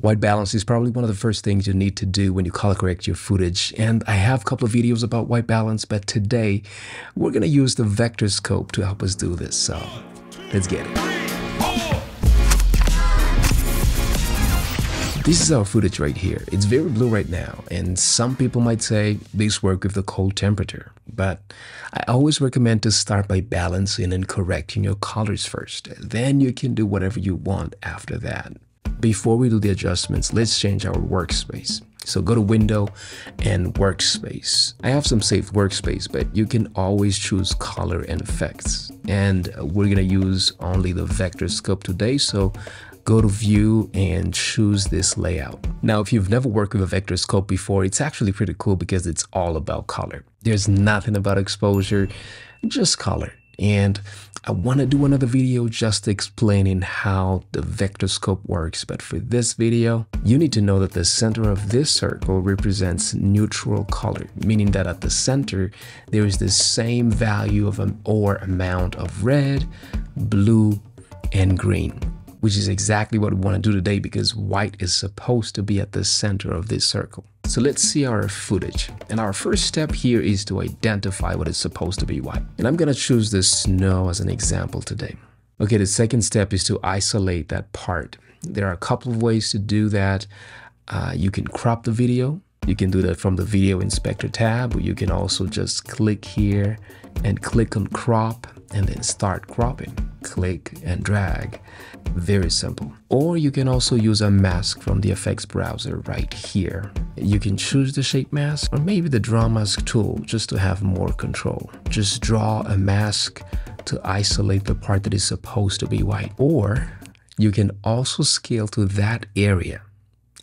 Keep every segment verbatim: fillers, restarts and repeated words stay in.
White balance is probably one of the first things you need to do when you color correct your footage, and I have a couple of videos about white balance, but today we're going to use the vectorscope to help us do this, so let's get it. This is our footage right here. It's very blue right now, and some people might say this works with the cold temperature, but I always recommend to start by balancing and correcting your colors first. Then you can do whatever you want after that. Before we do the adjustments, let's change our workspace. So go to Window and Workspace. I have some saved workspace, but you can always choose color and effects. And we're gonna use only the vectorscope today, so go to View and choose this layout. Now, if you've never worked with a vectorscope before, it's actually pretty cool because it's all about color. There's nothing about exposure, just color. And I want to do another video just explaining how the vectorscope works, but for this video, you need to know that the center of this circle represents neutral color, meaning that at the center, there is the same value of an or amount of red, blue, and green, which is exactly what we want to do today because white is supposed to be at the center of this circle. So let's see our footage. And our first step here is to identify what is supposed to be white. And I'm gonna choose the snow as an example today. Okay, the second step is to isolate that part. There are a couple of ways to do that. Uh, you can crop the video. You can do that from the Video Inspector tab, or you can also just click here and click on crop and then start cropping. Click and drag. Very simple. Or you can also use a mask from the effects browser right here. You can choose the shape mask or maybe the draw mask tool just to have more control. Just draw a mask to isolate the part that is supposed to be white. Or you can also scale to that area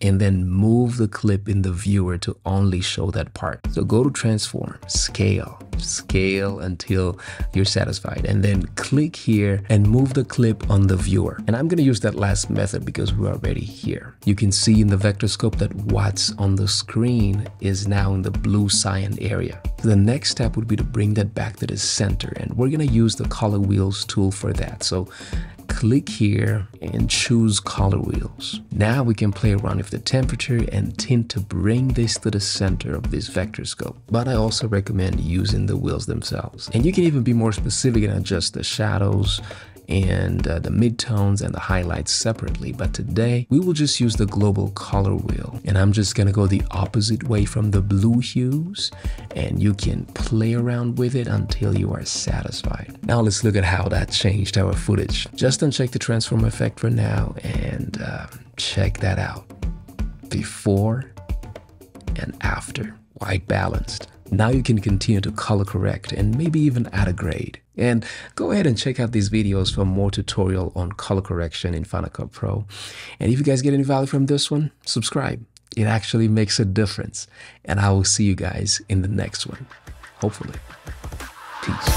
and then move the clip in the viewer to only show that part. So go to transform, scale, scale until you're satisfied, and then click here and move the clip on the viewer. And I'm gonna use that last method because we're already here. You can see in the vectorscope that what's on the screen is now in the blue cyan area. So the next step would be to bring that back to the center, and we're gonna use the color wheels tool for that. So click here and choose color wheels. Now we can play around with the temperature and tint to bring this to the center of this vectorscope. But I also recommend using the wheels themselves. And you can even be more specific and adjust the shadows and uh, the midtones and the highlights separately. But today we will just use the global color wheel. And I'm just gonna go the opposite way from the blue hues, and you can play around with it until you are satisfied. Now let's look at how that changed our footage. Just uncheck the transform effect for now and uh, check that out. Before and after, white balanced. Now you can continue to color correct and maybe even add a grade. And go ahead and check out these videos for more tutorial on color correction in Final Cut Pro. And if you guys get any value from this one, subscribe. It actually makes a difference. And I will see you guys in the next one, hopefully. Peace.